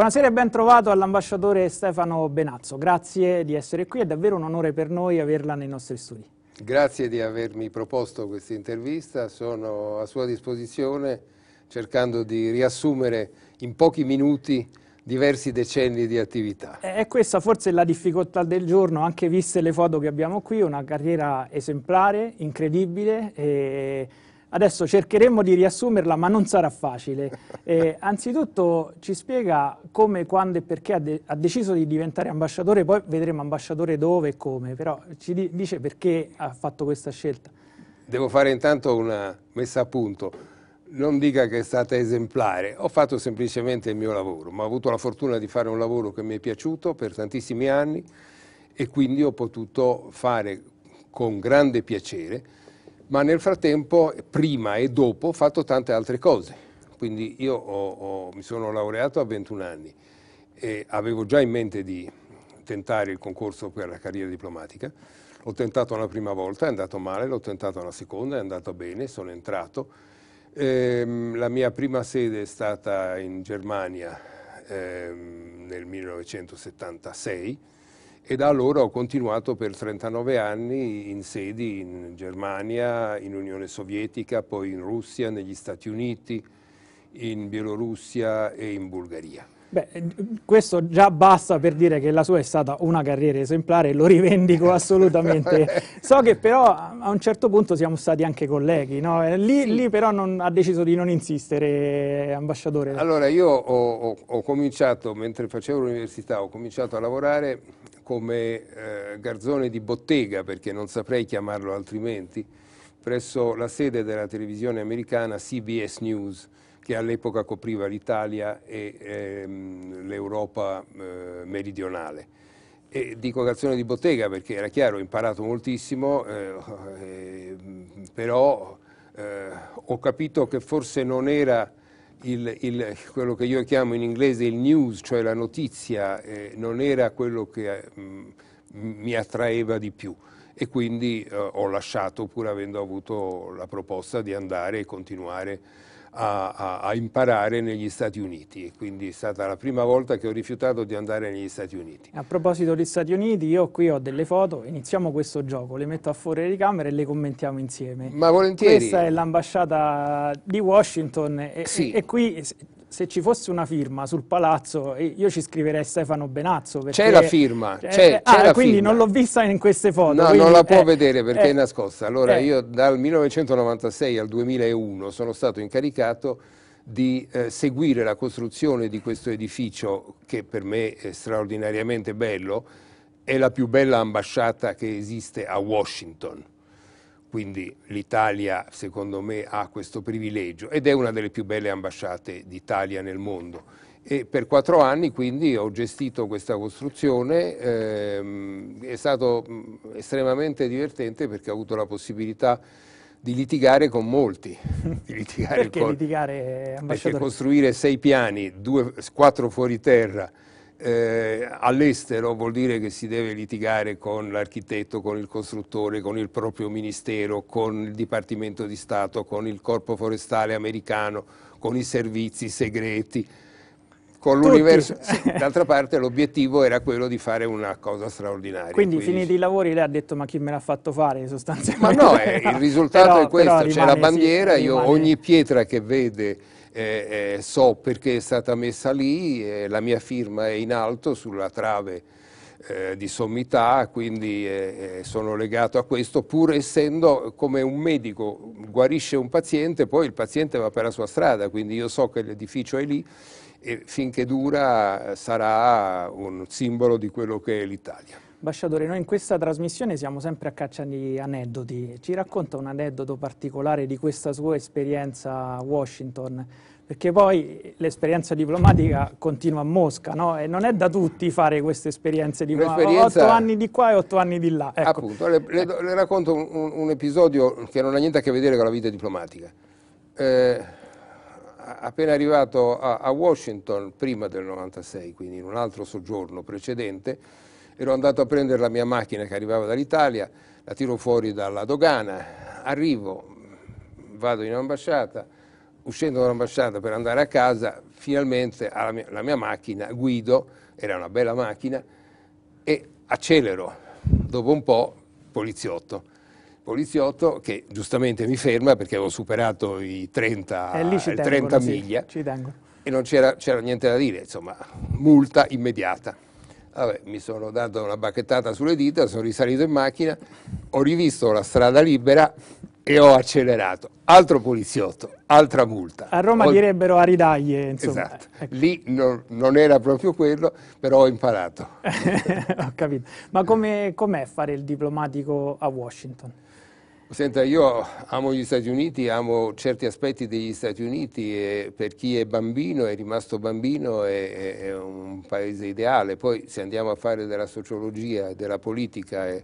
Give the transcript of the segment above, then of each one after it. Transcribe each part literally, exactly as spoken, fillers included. Buonasera e ben trovato all'ambasciatore Stefano Benazzo. Grazie di essere qui, è davvero un onore per noi averla nei nostri studi. Grazie di avermi proposto questa intervista, sono a sua disposizione cercando di riassumere in pochi minuti diversi decenni di attività. È questa forse la difficoltà del giorno, anche viste le foto che abbiamo qui, una carriera esemplare, incredibile. E adesso cercheremo di riassumerla, ma non sarà facile. Eh, anzitutto ci spiega come, quando e perché ha, de ha deciso di diventare ambasciatore, poi vedremo ambasciatore dove e come, però ci di dice perché ha fatto questa scelta. Devo fare intanto una messa a punto. Non dica che è stata esemplare, ho fatto semplicemente il mio lavoro, ma ho avuto la fortuna di fare un lavoro che mi è piaciuto per tantissimi anni e quindi ho potuto fare con grande piacere. Ma nel frattempo, prima e dopo, ho fatto tante altre cose. Quindi io ho, ho, mi sono laureato a ventuno anni e avevo già in mente di tentare il concorso per la carriera diplomatica. L'ho tentato una prima volta, è andato male, l'ho tentato una seconda, è andato bene, sono entrato. Ehm, la mia prima sede è stata in Germania ehm, nel millenovecentosettantasei. E da allora ho continuato per trentanove anni in sedi in Germania, in Unione Sovietica, poi in Russia, negli Stati Uniti, in Bielorussia e in Bulgaria. Beh, questo già basta per dire che la sua è stata una carriera esemplare, lo rivendico assolutamente. So che però a un certo punto siamo stati anche colleghi, no? Lì, lì però non, ha deciso di non insistere, ambasciatore. Allora io ho, ho, ho cominciato, mentre facevo l'università, ho cominciato a lavorare come eh, garzone di bottega, perché non saprei chiamarlo altrimenti, presso la sede della televisione americana C B S News, che all'epoca copriva l'Italia e ehm, l'Europa eh, meridionale. E dico garzone di bottega perché era chiaro, ho imparato moltissimo, eh, eh, però eh, ho capito che forse non era il, il, quello che io chiamo in inglese il news, cioè la notizia, eh, non era quello che mh, mi attraeva di più. E quindi eh, ho lasciato, pur avendo avuto la proposta di andare e continuare A, a, a imparare negli Stati Uniti, e quindi è stata la prima volta che ho rifiutato di andare negli Stati Uniti. A proposito degli Stati Uniti, io qui ho delle foto, iniziamo questo gioco, le metto a fuori di camera e le commentiamo insieme. Ma volentieri. Questa è l'ambasciata di Washington e, sì. e, e qui se ci fosse una firma sul palazzo io ci scriverei Stefano Benazzo. C'è la firma, c'è, ah, la quindi firma. Non l'ho vista in queste foto. No, quindi non la può eh, vedere perché eh, è nascosta. Allora eh. io dal millenovecentonovantasei al duemilauno sono stato incaricato di eh, seguire la costruzione di questo edificio che per me è straordinariamente bello, è la più bella ambasciata che esiste a Washington. Quindi l'Italia, secondo me, ha questo privilegio ed è una delle più belle ambasciate d'Italia nel mondo. E per quattro anni, quindi, ho gestito questa costruzione. Ehm, è stato estremamente divertente perché ho avuto la possibilità di litigare con molti. Di litigare perché con... litigare, ambasciatore? Perché costruire sei piani, due, quattro fuori terra, Eh, all'estero vuol dire che si deve litigare con l'architetto, con il costruttore, con il proprio ministero, con il Dipartimento di Stato, con il Corpo Forestale americano, con i servizi segreti, con l'universo. D'altra parte l'obiettivo era quello di fare una cosa straordinaria. Quindi, quindi finiti i lavori lei ha detto ma chi me l'ha fatto fare sostanzialmente? Ma no, eh, il risultato però, è questo, c'è la bandiera, sì, io ogni pietra che vede Eh, eh, so perché è stata messa lì, eh, la mia firma è in alto sulla trave eh, di sommità, quindi eh, sono legato a questo, pur essendo come un medico guarisce un paziente, poi il paziente va per la sua strada, quindi io so che l'edificio è lì e finché dura sarà un simbolo di quello che è l'Italia. Ambasciatore, noi in questa trasmissione siamo sempre a caccia di aneddoti. Ci racconta un aneddoto particolare di questa sua esperienza a Washington? Perché poi l'esperienza diplomatica continua a Mosca, no? E non è da tutti fare queste esperienze diplomatiche. Otto anni di qua e otto anni di là. Ecco. Appunto, le, le, le racconto un, un episodio che non ha niente a che vedere con la vita diplomatica. Eh, appena arrivato a, a Washington, prima del novantasei, quindi in un altro soggiorno precedente, ero andato a prendere la mia macchina che arrivava dall'Italia, la tiro fuori dalla dogana, arrivo, vado in ambasciata, uscendo dall'ambasciata per andare a casa, finalmente alla mia, la mia macchina guido, era una bella macchina, e accelero. Dopo un po' poliziotto. Poliziotto che giustamente mi ferma perché avevo superato i trenta, eh, il tengono, trenta sì, miglia ci e non c'era niente da dire, insomma, multa immediata. Vabbè, mi sono dato una bacchettata sulle dita, sono risalito in macchina, ho rivisto la strada libera e ho accelerato. Altro poliziotto, altra multa. A Roma ho... direbbero aridaglie, insomma. Esatto, ecco. Lì non, non era proprio quello, però ho imparato. Ho capito. Ma com'è com'è fare il diplomatico a Washington? Senta, io amo gli Stati Uniti, amo certi aspetti degli Stati Uniti e per chi è bambino, è rimasto bambino, è, è un paese ideale. Poi se andiamo a fare della sociologia, della politica... È,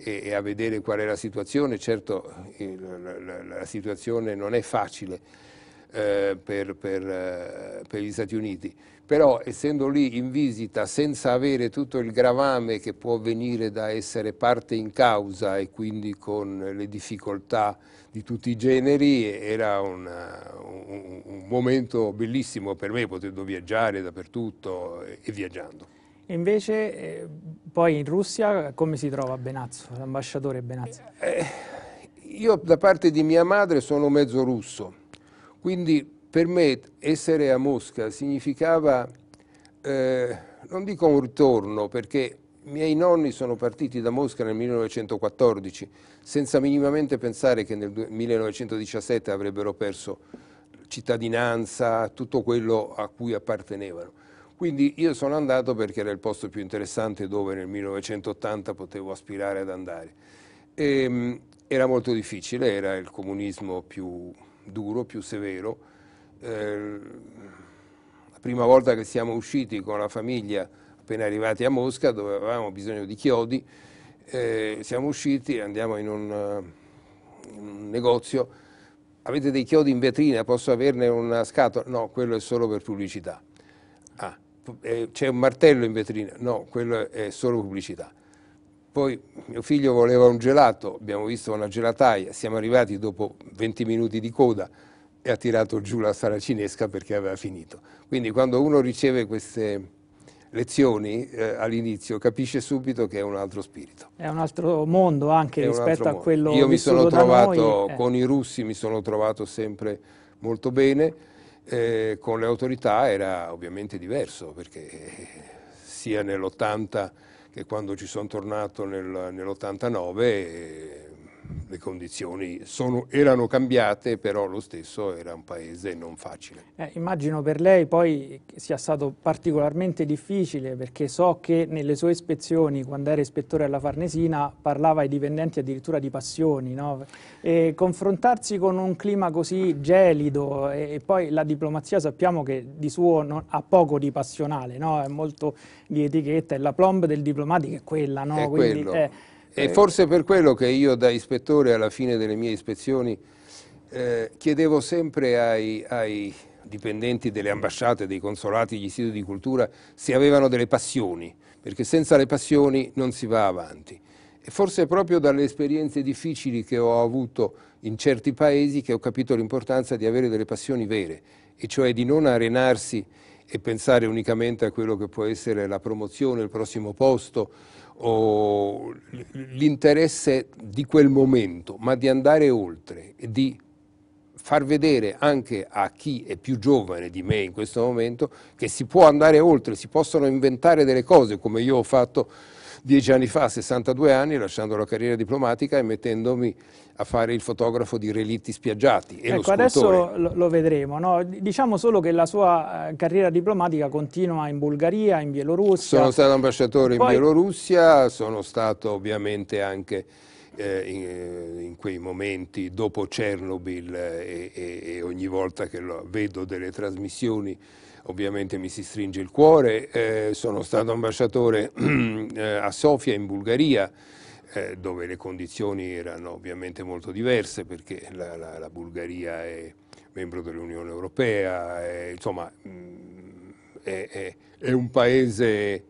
e a vedere qual è la situazione, certo la, la, la situazione non è facile eh, per, per, eh, per gli Stati Uniti, però essendo lì in visita senza avere tutto il gravame che può venire da essere parte in causa e quindi con le difficoltà di tutti i generi, era una, un, un momento bellissimo per me, potendo viaggiare dappertutto e, e viaggiando. Invece eh, poi in Russia come si trova Benazzo, l'ambasciatore Benazzo? Eh, io da parte di mia madre sono mezzo russo, quindi per me essere a Mosca significava, eh, non dico un ritorno, perché i miei nonni sono partiti da Mosca nel millenovecentoquattordici, senza minimamente pensare che nel millenovecentodiciassette avrebbero perso cittadinanza, tutto quello a cui appartenevano. Quindi io sono andato perché era il posto più interessante dove nel millenovecentottanta potevo aspirare ad andare. E, era molto difficile, era il comunismo più duro, più severo. Eh, la prima volta che siamo usciti con la famiglia, appena arrivati a Mosca, dove avevamo bisogno di chiodi, eh, siamo usciti, andiamo in un, in un negozio, avete dei chiodi in vetrina, posso averne una scatola? No, quello è solo per pubblicità. Ah, c'è un martello in vetrina, no, quello è solo pubblicità. Poi mio figlio voleva un gelato, abbiamo visto una gelataia, siamo arrivati dopo venti minuti di coda e ha tirato giù la sala cinesca perché aveva finito. Quindi quando uno riceve queste lezioni eh, all'inizio capisce subito che è un altro spirito. È un altro mondo anche rispetto a quello vissuto da noi. Io mi sono trovato, con i russi mi sono trovato sempre molto bene. Eh, con le autorità era ovviamente diverso, perché eh, sia nell'ottanta che quando ci sono tornato nel, nell'ottantanove eh, le condizioni sono, erano cambiate, però lo stesso era un paese non facile. Eh, immagino per lei poi sia stato particolarmente difficile, perché so che nelle sue ispezioni, quando era ispettore alla Farnesina, parlava ai dipendenti addirittura di passioni, no? E confrontarsi con un clima così gelido, e, e poi la diplomazia sappiamo che di suo non, ha poco di passionale, no? È molto di etichetta, e la plomb del diplomatico è quella, no? È Quindi, quello. Eh, E forse per quello che io da ispettore alla fine delle mie ispezioni eh, chiedevo sempre ai, ai dipendenti delle ambasciate, dei consolati, degli istituti di cultura se avevano delle passioni, perché senza le passioni non si va avanti. E forse proprio dalle esperienze difficili che ho avuto in certi paesi che ho capito l'importanza di avere delle passioni vere, e cioè di non arenarsi e pensare unicamente a quello che può essere la promozione, il prossimo posto, o l'interesse di quel momento, ma di andare oltre e di far vedere anche a chi è più giovane di me in questo momento che si può andare oltre, si possono inventare delle cose, come io ho fatto dieci anni fa, sessantadue anni, lasciando la carriera diplomatica e mettendomi a fare il fotografo di relitti spiaggiati. E ecco, lo adesso lo vedremo, no? Diciamo solo che la sua carriera diplomatica continua in Bulgaria, in Bielorussia. Sono stato ambasciatore Poi... in Bielorussia, sono stato ovviamente anche eh, in, in quei momenti dopo Chernobyl eh, e, e ogni volta che lo, vedo delle trasmissioni ovviamente mi si stringe il cuore. Eh, sono stato ambasciatore eh, a Sofia in Bulgaria, eh, dove le condizioni erano ovviamente molto diverse, perché la, la, la Bulgaria è membro dell'Unione Europea, è, insomma mh, è, è, è un paese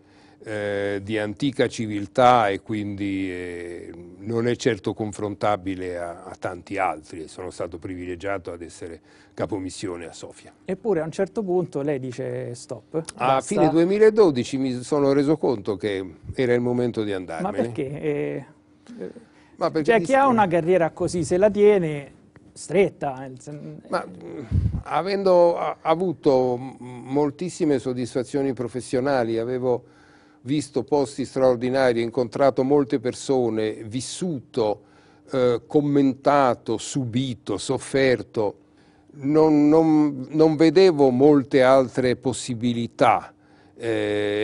eh, di antica civiltà e quindi eh, non è certo confrontabile a, a tanti altri. Sono stato privilegiato ad essere capomissione a Sofia. Eppure a un certo punto lei dice stop. Basta. A fine duemiladodici mi sono reso conto che era il momento di andarmene. Ma perché? Eh, eh, Ma perché cioè chi ha una carriera così se la tiene... stretta. Ma, avendo avuto moltissime soddisfazioni professionali, avevo visto posti straordinari, incontrato molte persone, vissuto, eh, commentato, subito, sofferto, non, non, non vedevo molte altre possibilità e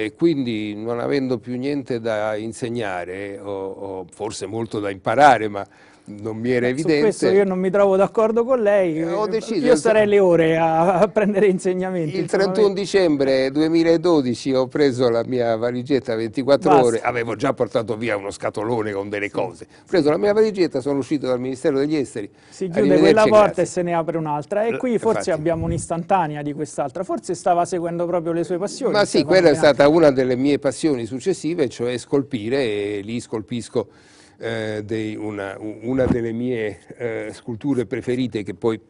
eh, quindi non avendo più niente da insegnare o, o forse molto da imparare, ma non mi era evidente. Su questo io non mi trovo d'accordo con lei, eh, ho deciso, io sarei le ore a, a prendere insegnamenti. Il trentuno dicembre duemiladodici ho preso la mia valigetta a ventiquattro Basta. Ore, avevo già portato via uno scatolone con delle sì. cose, ho preso la mia valigetta, sono uscito dal Ministero degli Esteri. Si chiude quella porta grazie. E se ne apre un'altra e qui forse Infatti. Abbiamo un'istantanea di quest'altra, forse stava seguendo proprio le sue passioni. Ma sì, quella è stata una delle mie passioni successive, cioè scolpire, e lì scolpisco Eh, dei, una, una delle mie eh, sculture preferite, che poi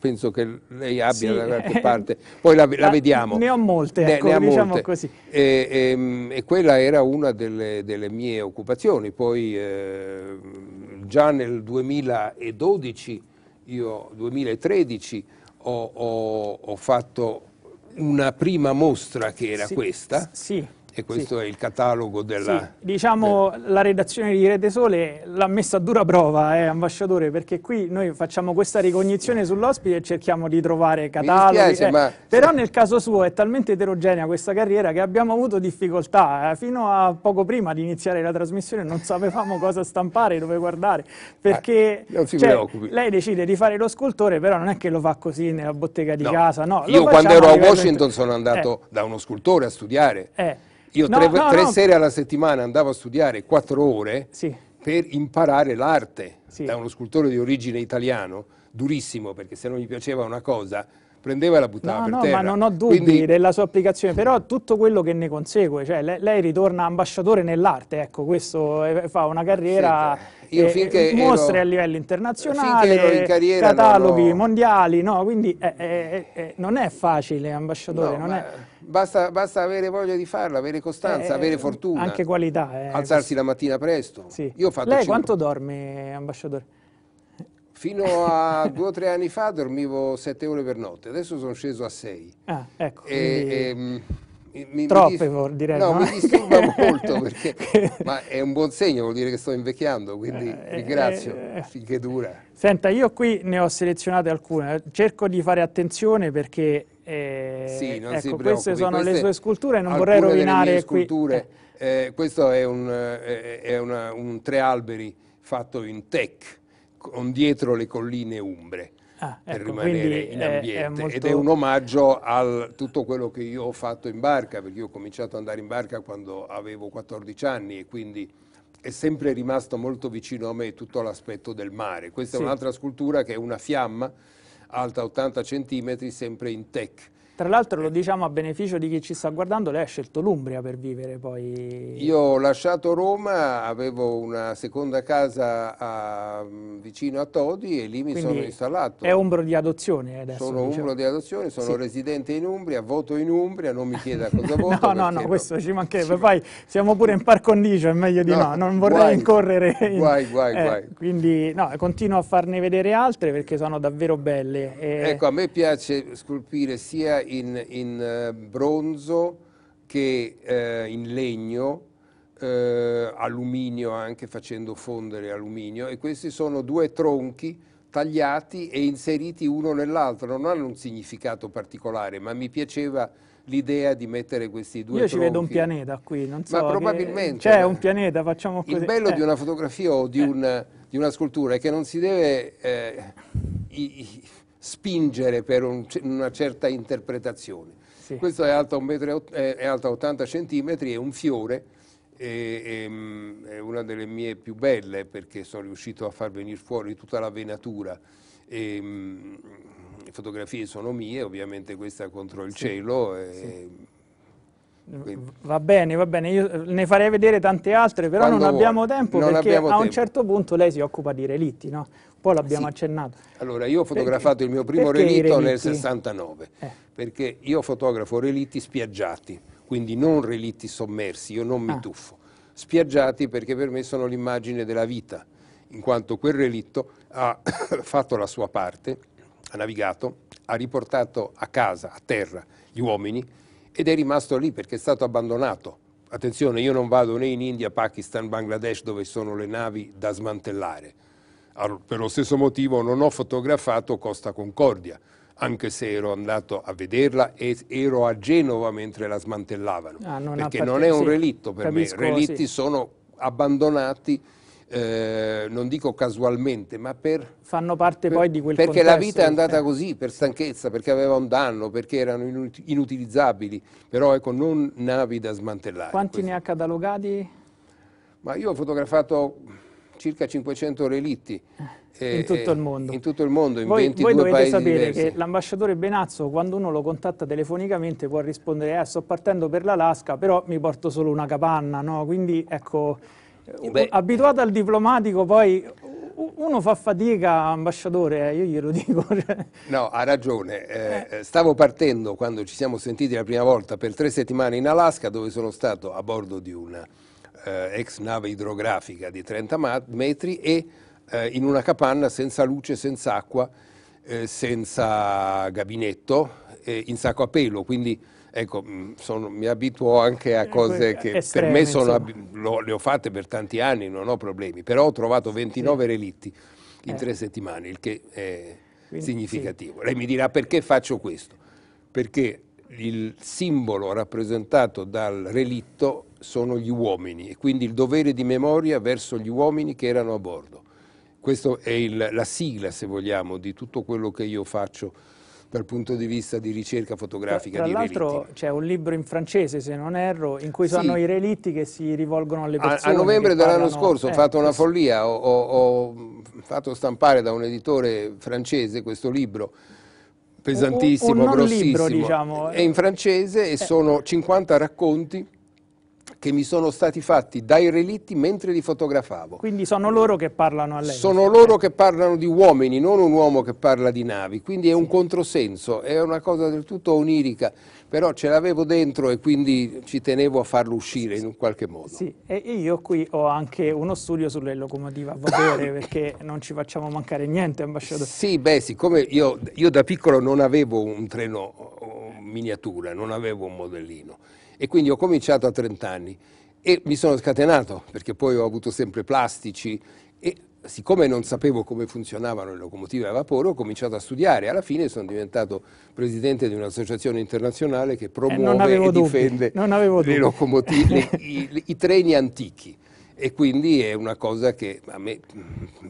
penso che lei abbia sì, da qualche parte, poi la, la vediamo. Ne ho molte, ne, ecco, ne ha diciamo molte. Così. E, e, e quella era una delle, delle mie occupazioni. Poi eh, già nel duemiladodici, io duemilatredici, ho, ho, ho fatto una prima mostra che era sì, questa. Sì. E questo sì. è il catalogo della... Sì, diciamo della... la redazione di Rete Sole l'ha messa a dura prova, eh, ambasciatore, perché qui noi facciamo questa ricognizione sull'ospite e cerchiamo di trovare cataloghi. Mi dispiace, eh, ma... Però nel caso suo è talmente eterogenea questa carriera che abbiamo avuto difficoltà. Eh, fino a poco prima di iniziare la trasmissione non sapevamo cosa stampare, dove guardare, perché ah, non si cioè, lei decide di fare lo scultore, però non è che lo fa così nella bottega di no. casa. No, io quando ero a Washington sono andato eh. da uno scultore a studiare. Eh. Io no, tre, no, tre no. sere alla settimana andavo a studiare quattro ore sì. per imparare l'arte sì. da uno scultore di origine italiano, durissimo, perché se non gli piaceva una cosa prendeva e la buttava no, per no, terra. No, ma non ho dubbi Quindi... della sua applicazione, però tutto quello che ne consegue, cioè lei, lei ritorna ambasciatore nell'arte, ecco, questo fa una carriera... Senta. Io finché mostre ero, a livello internazionale, ero in carriera, cataloghi no, mondiali, no, quindi eh, eh, eh, non è facile, ambasciatore. No, non è... Basta, basta avere voglia di farla, avere costanza, eh, avere fortuna. Anche qualità. Eh, Alzarsi questo. La mattina presto. Sì. Io ho fatto Lei cinque... quanto dorme, ambasciatore? Fino a due o tre anni fa dormivo sette ore per notte, adesso sono sceso a sei. Ah, ecco. E, quindi... e, Mi, Troppe mi direi. No, no, mi disturba molto perché ma è un buon segno, vuol dire che sto invecchiando, quindi ringrazio eh, eh, finché dura. Senta, io qui ne ho selezionate alcune, cerco di fare attenzione perché eh, sì, non ecco, si preoccupi. Queste sono queste le sue sculture, non vorrei rovinare qui. Eh. Eh, questo è, un, eh, è una, un tre alberi fatto in teak, con dietro le colline umbre. Ah, ecco, per rimanere in ambiente è, è molto... ed è un omaggio a tutto quello che io ho fatto in barca, perché io ho cominciato ad andare in barca quando avevo quattordici anni e quindi è sempre rimasto molto vicino a me tutto l'aspetto del mare. Questa sì. è un'altra scultura che è una fiamma alta ottanta centimetri, sempre in teak. Tra l'altro lo diciamo a beneficio di chi ci sta guardando, lei ha scelto l'Umbria per vivere poi. Io ho lasciato Roma, avevo una seconda casa a, vicino a Todi e lì mi Quindi sono installato. È umbro di adozione adesso. Sono diciamo. umbro di adozione, sono sì. residente in Umbria, voto in Umbria, non mi chieda cosa voto. no, no, no, questo no. ci mancherebbe, poi siamo pure in par condicio, è meglio di no, no. non vorrei guai, incorrere. In... Guai, guai, eh, guai. Quindi no, continuo a farne vedere altre perché sono davvero belle. E... Ecco, a me piace scolpire sia in, in bronzo che eh, in legno, eh, alluminio anche, facendo fondere alluminio, e questi sono due tronchi tagliati e inseriti uno nell'altro, non hanno un significato particolare, ma mi piaceva l'idea di mettere questi due Io tronchi. Ci vedo un pianeta qui, non so, ma probabilmente c'è un pianeta, facciamo così. Il bello eh. di una fotografia o di, eh. un, di una scultura è che non si deve... Eh, i, i, spingere per un, una certa interpretazione. Sì. Questo è alta, un metro, è alta ottanta centimetri, è un fiore, è, è una delle mie più belle perché sono riuscito a far venire fuori tutta la venatura. E, le fotografie sono mie, ovviamente questa contro il sì. cielo. Sì. E, Quindi. Va bene, va bene, io ne farei vedere tante altre, però Quando non vuole. abbiamo tempo non perché abbiamo a tempo. un certo punto lei si occupa di relitti, no? Poi l'abbiamo sì. accennato. Allora, io ho fotografato perché? il mio primo perché relitto nel sessantanove, eh. perché io fotografo relitti spiaggiati, quindi non relitti sommersi, io non mi ah. tuffo. Spiaggiati perché per me sono l'immagine della vita, in quanto quel relitto ha fatto la sua parte, ha navigato, ha riportato a casa, a terra, gli uomini, ed è rimasto lì perché è stato abbandonato. Attenzione, io non vado né in India, Pakistan, Bangladesh, dove sono le navi da smantellare. Allora, per lo stesso motivo non ho fotografato Costa Concordia, anche se ero andato a vederla e ero a Genova mentre la smantellavano, ah, non perché non è un relitto per capisco, me. I relitti sì. sono abbandonati, eh, non dico casualmente, ma per... Fanno parte per, poi di quel Perché contesto, la vita è andata eh. così, per stanchezza, perché aveva un danno, perché erano inutilizzabili, però ecco, non navi da smantellare. Quanti questo. ne ha catalogati? Ma io ho fotografato circa cinquecento relitti. Eh, in tutto il mondo. In tutto il mondo, in voi, ventidue paesi diversi. Voi dovete sapere diversi. che l'ambasciatore Benazzo, quando uno lo contatta telefonicamente, può rispondere eh, sto partendo per l'Alaska, però mi porto solo una capanna, no? Quindi, ecco... Beh. Abituato al diplomatico, poi uno fa fatica, ambasciatore, eh, io glielo dico. No, ha ragione. Eh, eh. Stavo partendo quando ci siamo sentiti la prima volta per tre settimane in Alaska, dove sono stato a bordo di una eh, ex nave idrografica di trenta metri e eh, in una capanna senza luce, senza acqua, eh, senza gabinetto, eh, in sacco a pelo, quindi... Ecco, sono, mi abituo anche a cose che estreme, per me sono, lo, le ho fatte per tanti anni, non ho problemi, però ho trovato ventinove sì. relitti in eh. tre settimane, il che è Quindi, significativo. Sì. Lei mi dirà perché faccio questo? Perché il simbolo rappresentato dal relitto sono gli uomini e quindi il dovere di memoria verso gli uomini che erano a bordo. Questa è il, la sigla, se vogliamo, di tutto quello che io faccio dal punto di vista di ricerca fotografica di relitti. Tra l'altro c'è un libro in francese, se non erro, in cui sono sì. i relitti che si rivolgono alle persone. A, a novembre dell'anno scorso eh, ho fatto una follia, ho, ho, ho fatto stampare da un editore francese questo libro, pesantissimo, un, un non grossissimo, libro, diciamo. È in francese e eh. sono cinquanta racconti che mi sono stati fatti dai relitti mentre li fotografavo. Quindi sono loro che parlano a lei? Sono loro che parlano di uomini, non un uomo che parla di navi, quindi è un sì. controsenso, è una cosa del tutto onirica, però ce l'avevo dentro e quindi ci tenevo a farlo uscire in un qualche modo. Sì, e io qui ho anche uno studio sulle locomotive a vapore, perché non ci facciamo mancare niente, ambasciatore. Sì, beh, siccome io, io da piccolo non avevo un treno miniatura, non avevo un modellino, e quindi ho cominciato a trent'anni e mi sono scatenato perché poi ho avuto sempre plastici e siccome non sapevo come funzionavano le locomotive a vapore ho cominciato a studiare, alla fine sono diventato presidente di un'associazione internazionale che promuove eh, e dubbi. difende le locomotive, i, i, i treni antichi. E quindi è una cosa che a me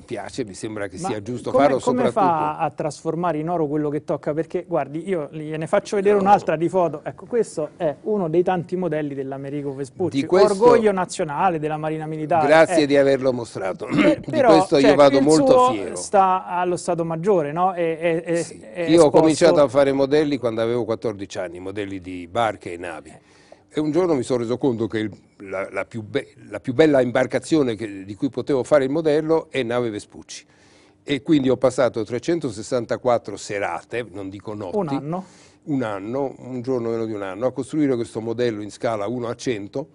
piace, mi sembra che Ma sia giusto come, farlo come soprattutto. Come fa a trasformare in oro quello che tocca? Perché guardi, io ne faccio vedere no. un'altra di foto. Ecco, questo è uno dei tanti modelli dell'Amerigo Vespucci, di questo, orgoglio nazionale della Marina Militare. Grazie eh. di averlo mostrato, eh, di però, questo cioè, io vado molto suo fiero. Sta allo Stato Maggiore, no? È, è, sì. è, è io esposto. ho cominciato a fare modelli quando avevo quattordici anni, modelli di barche e navi. Eh. E un giorno mi sono reso conto che il, la, la, più be, la più bella imbarcazione che, di cui potevo fare il modello è nave Vespucci. E quindi ho passato trecentosessantaquattro serate, non dico notti, un anno, un, anno, un giorno meno di un anno, a costruire questo modello in scala uno a cento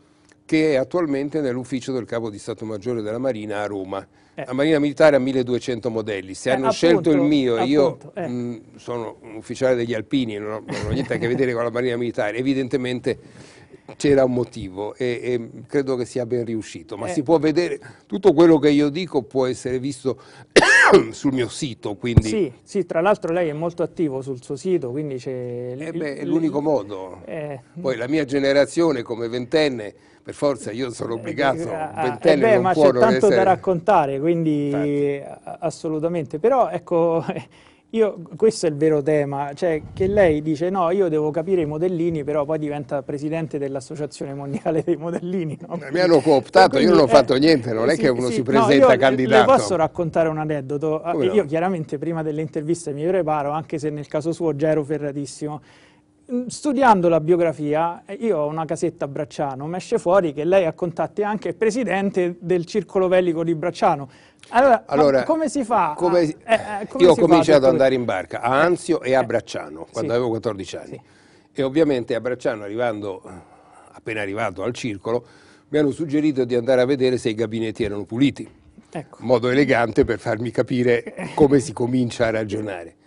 che è attualmente nell'ufficio del Capo di Stato Maggiore della Marina a Roma. Eh. La Marina Militare ha milleduecento modelli, se eh, hanno appunto, scelto il mio e io eh. mh, sono un ufficiale degli Alpini, non, non ho niente a che vedere con la Marina Militare, evidentemente... C'era un motivo e, e credo che sia ben riuscito, ma eh. si può vedere, tutto quello che io dico può essere visto sul mio sito. Quindi... Sì, sì, tra l'altro lei è molto attivo sul suo sito, quindi c'è... Eh beh, è l'unico modo. Eh. Poi la mia generazione come ventenne, per forza io sono obbligato, ventenne eh beh, non ma può non essere... Ma c'è tanto da raccontare, quindi Infatti. assolutamente, però ecco... Io, questo è il vero tema, cioè che lei dice no, io devo capire i modellini, però poi diventa presidente dell'Associazione Mondiale dei Modellini. No? Mi hanno cooptato, quindi, io non ho fatto eh, niente, non sì, è che uno sì, si presenta no, io, candidato. Le posso raccontare un aneddoto? Come io no? chiaramente prima delle interviste mi preparo, anche se nel caso suo già ero ferratissimo. Studiando la biografia, io ho una casetta a Bracciano, mi esce fuori che lei ha contatti anche il presidente del circolo bellico di Bracciano. Allora, allora come si fa? Come, eh, eh, come io ho cominciato ad andare in barca a Anzio e a Bracciano, quando sì. avevo quattordici anni. Sì. E ovviamente a Bracciano, arrivando, appena arrivato al circolo, mi hanno suggerito di andare a vedere se i gabinetti erano puliti. Ecco. In modo elegante per farmi capire come si comincia a ragionare.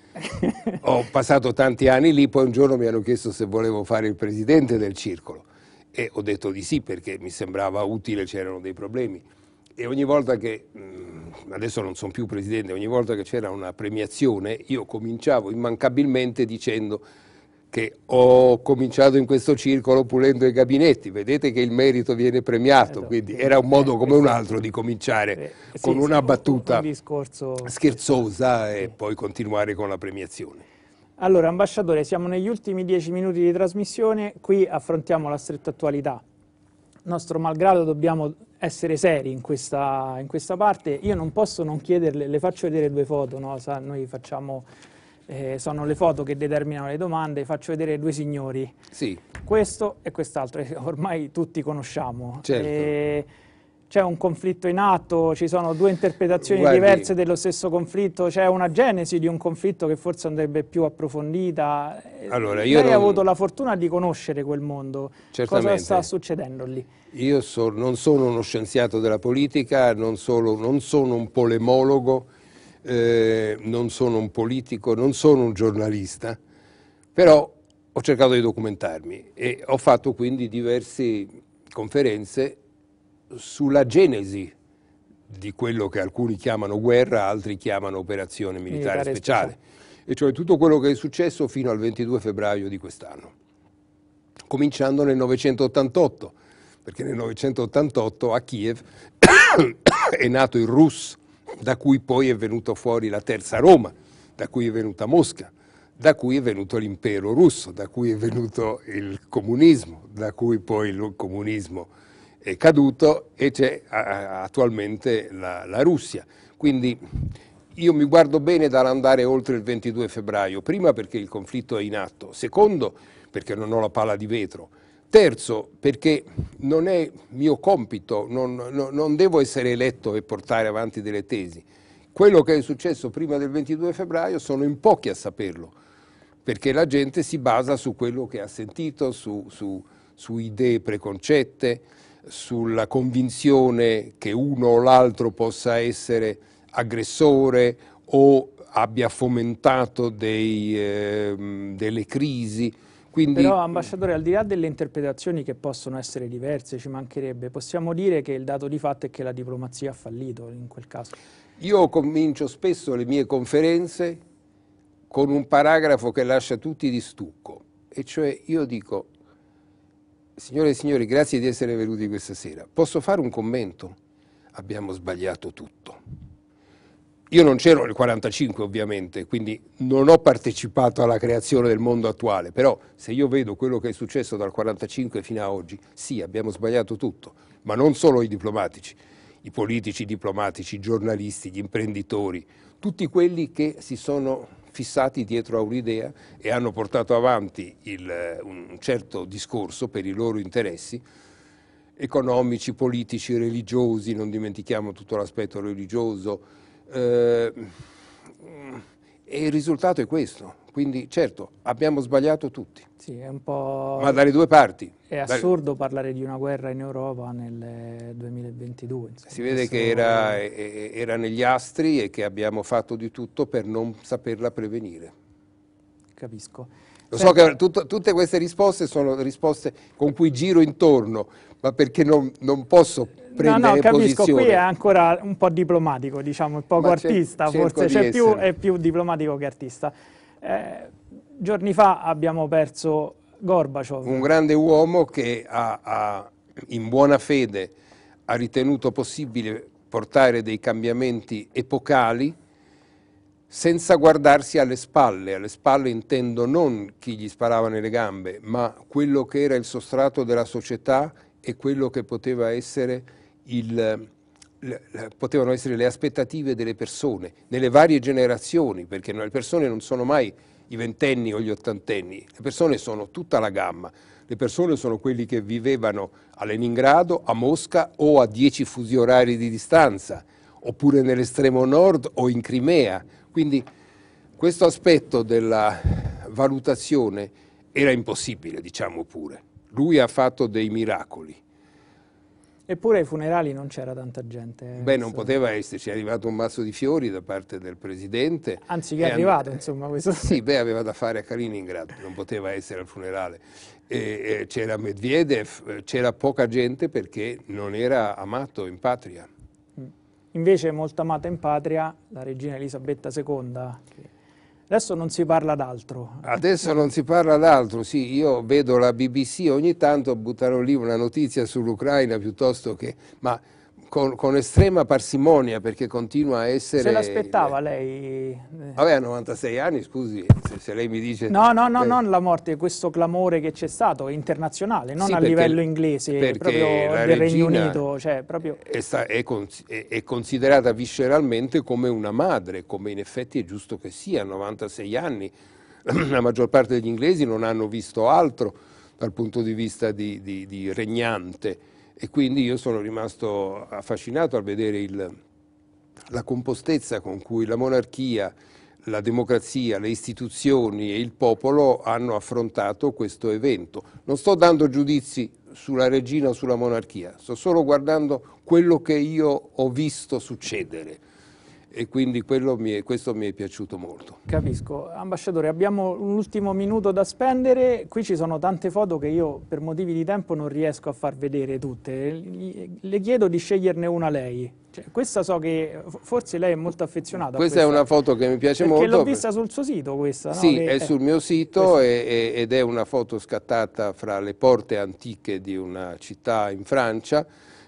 Ho passato tanti anni lì, poi un giorno mi hanno chiesto se volevo fare il presidente del circolo e ho detto di sì perché mi sembrava utile, c'erano dei problemi e ogni volta che, adesso non sono più presidente, ogni volta che c'era una premiazione io cominciavo immancabilmente dicendo che ho cominciato in questo circolo pulendo i gabinetti, vedete che il merito viene premiato, quindi era un modo come un altro di cominciare con una battuta scherzosa e poi continuare con la premiazione. Allora, ambasciatore, siamo negli ultimi dieci minuti di trasmissione, qui affrontiamo la stretta attualità. Nostro malgrado dobbiamo essere seri in questa, in questa parte, io non posso non chiederle, le faccio vedere due foto, no? Sa, noi facciamo... Eh, sono le foto che determinano le domande, faccio vedere due signori, sì. questo e quest'altro, ormai tutti conosciamo. Certo. Eh, c'è un conflitto in atto, ci sono due interpretazioni Guardi. diverse dello stesso conflitto, c'è una genesi di un conflitto che forse andrebbe più approfondita. Allora, io Lei non... ha avuto la fortuna di conoscere quel mondo, Certamente. cosa sta succedendo lì? Io so, non sono uno scienziato della politica, non, solo, non sono un polemologo, Eh, non sono un politico, non sono un giornalista, però ho cercato di documentarmi e ho fatto quindi diverse conferenze sulla genesi di quello che alcuni chiamano guerra, altri chiamano operazione militare, militare speciale, speciale, e cioè tutto quello che è successo fino al ventidue febbraio di quest'anno, cominciando nel millenovecentottantotto, perché nel millenovecentottantotto a Kiev è nato il Rus, da cui poi è venuta fuori la Terza Roma, da cui è venuta Mosca, da cui è venuto l'impero russo, da cui è venuto il comunismo, da cui poi il comunismo è caduto e c'è attualmente la, la Russia. Quindi io mi guardo bene dall'andare oltre il ventidue febbraio, prima perché il conflitto è in atto, secondo perché non ho la pala di vetro, terzo, perché non è mio compito, non, non, non devo essere eletto e portare avanti delle tesi. Quello che è successo prima del ventidue febbraio sono in pochi a saperlo, perché la gente si basa su quello che ha sentito, su, su, su idee preconcette, sulla convinzione che uno o l'altro possa essere aggressore o abbia fomentato dei, eh, delle crisi. Quindi... Però, ambasciatore, al di là delle interpretazioni che possono essere diverse, ci mancherebbe, possiamo dire che il dato di fatto è che la diplomazia ha fallito in quel caso? Io comincio spesso le mie conferenze con un paragrafo che lascia tutti di stucco, e cioè io dico, signore e signori, grazie di essere venuti questa sera, posso fare un commento? Abbiamo sbagliato tutto. Io non c'ero nel quarantacinque ovviamente, quindi non ho partecipato alla creazione del mondo attuale, però se io vedo quello che è successo dal quarantacinque fino a oggi, sì, abbiamo sbagliato tutto, ma non solo i diplomatici, i politici, i diplomatici, i giornalisti, gli imprenditori, tutti quelli che si sono fissati dietro a un'idea e hanno portato avanti il, un certo discorso per i loro interessi, economici, politici, religiosi, non dimentichiamo tutto l'aspetto religioso, Eh, e il risultato è questo, quindi certo abbiamo sbagliato tutti, sì, è un po'... ma dalle due parti. È assurdo dalle... parlare di una guerra in Europa nel duemilaventidue. Insomma. Si vede Questo... che era, era negli astri e che abbiamo fatto di tutto per non saperla prevenire. Capisco. Lo so che tut, tutte queste risposte sono risposte con cui giro intorno, ma perché non, non posso... No, no, capisco, posizione. Qui è ancora un po' diplomatico, diciamo, un poco artista, forse c'è più, è più diplomatico che artista. Eh, giorni fa abbiamo perso Gorbaciov. Un grande uomo che ha, ha, in buona fede ha ritenuto possibile portare dei cambiamenti epocali senza guardarsi alle spalle, alle spalle intendo non chi gli sparava nelle gambe, ma quello che era il sostrato della società e quello che poteva essere... Il, le, le, potevano essere le aspettative delle persone, nelle varie generazioni, perché le persone non sono mai i ventenni o gli ottantenni, le persone sono tutta la gamma, le persone sono quelli che vivevano a Leningrado, a Mosca o a dieci fusi orari di distanza, oppure nell'estremo nord o in Crimea. Quindi questo aspetto della valutazione era impossibile, diciamo pure. Lui ha fatto dei miracoli. Eppure ai funerali non c'era tanta gente. Beh, non poteva esserci, è arrivato un mazzo di fiori da parte del presidente. Anzi, che è arrivato, and... insomma. Questo... Sì, beh, aveva da fare a Kaliningrad, non poteva essere al funerale. E, e c'era Medvedev, c'era poca gente perché non era amato in patria. Invece molto amata in patria la regina Elisabetta seconda. Adesso non si parla d'altro. Adesso non si parla d'altro, sì, io vedo la B B C ogni tanto, buttano lì una notizia sull'Ucraina piuttosto che... ma con, con estrema parsimonia perché continua a essere... Se l'aspettava lei? Vabbè, a novantasei anni, scusi, se, se lei mi dice... No, no, no, eh... non la morte, questo clamore che c'è stato, internazionale, non sì, a perché, livello inglese, proprio del Regno Unito. Cioè, proprio... è, sta, è, con, è, è considerata visceralmente come una madre, come in effetti è giusto che sia, a novantasei anni. La maggior parte degli inglesi non hanno visto altro dal punto di vista di, di, di regnante. E quindi io sono rimasto affascinato a vedere il, la compostezza con cui la monarchia, la democrazia, le istituzioni e il popolo hanno affrontato questo evento. Non sto dando giudizi sulla regina o sulla monarchia, sto solo guardando quello che io ho visto succedere e quindi quello mi è, questo mi è piaciuto molto. Capisco. Ambasciatore, abbiamo un ultimo minuto da spendere, qui ci sono tante foto che io per motivi di tempo non riesco a far vedere tutte, le chiedo di sceglierne una lei. Cioè, questa so che forse lei è molto affezionata. Questa, questa è una foto che mi piace molto. Perché l'ho vista sul suo sito questa, sì, no? Che è sul mio sito e, ed è una foto scattata fra le porte antiche di una città in Francia.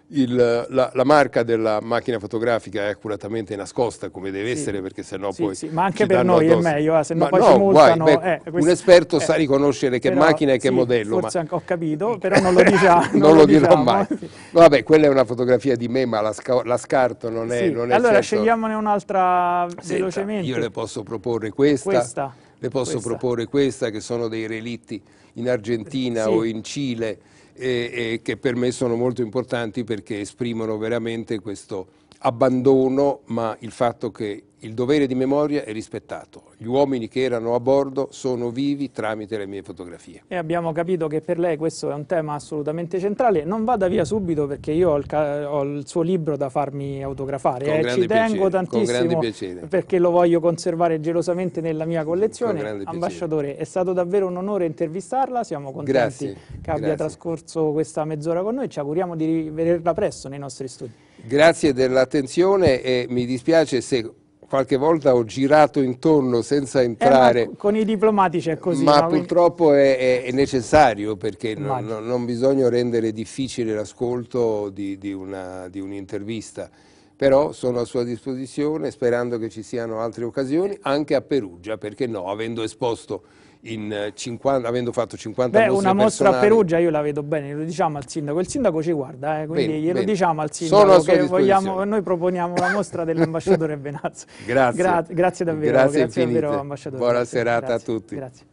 Il, la, la marca della macchina fotografica è accuratamente nascosta come deve sì. essere perché sennò sì, poi sì, ma anche per noi addosso. È meglio, eh, se no poi no, ci multano, guai, beh, eh, questo, un esperto eh, sa riconoscere che però, macchina e che sì, modello forse ma... ho capito, però non lo diciamo. non, non lo diciamo. dirò mai sì. No, vabbè, quella è una fotografia di me ma la, sca la scarto, non è, sì. non è allora certo... scegliamone un'altra velocemente. Io le posso proporre questa, questa. le posso questa. proporre questa che sono dei relitti in Argentina sì. o in Cile E, e che per me sono molto importanti perché esprimono veramente questo abbandono, ma il fatto che il dovere di memoria è rispettato. Gli uomini che erano a bordo sono vivi tramite le mie fotografie. E abbiamo capito che per lei questo è un tema assolutamente centrale. Non vada via subito perché io ho il, ho il suo libro da farmi autografare. Con eh. Ci tengo piacere, tantissimo con perché lo voglio conservare gelosamente nella mia collezione. Ambasciatore, piacere. È stato davvero un onore intervistarla. Siamo contenti grazie, che grazie. abbia trascorso questa mezz'ora con noi. Ci auguriamo di rivederla presto nei nostri studi. Grazie dell'attenzione e mi dispiace se qualche volta ho girato intorno senza entrare. Eh, con i diplomatici è così. Ma no? Purtroppo è, è necessario perché non, non bisogna rendere difficile l'ascolto di, di un'intervista. Però sono a sua disposizione sperando che ci siano altre occasioni anche a Perugia, perché no, avendo esposto in cinquanta, avendo fatto cinquanta mostre personali. Beh, una mostra a Perugia io la vedo bene, lo diciamo al sindaco, il sindaco ci guarda, eh, quindi bene, glielo bene. diciamo al sindaco che vogliamo, noi proponiamo la mostra dell'ambasciatore Benazzo. Grazie. Gra grazie davvero, grazie, grazie davvero ambasciatore. Buona grazie, serata grazie, a tutti. Grazie.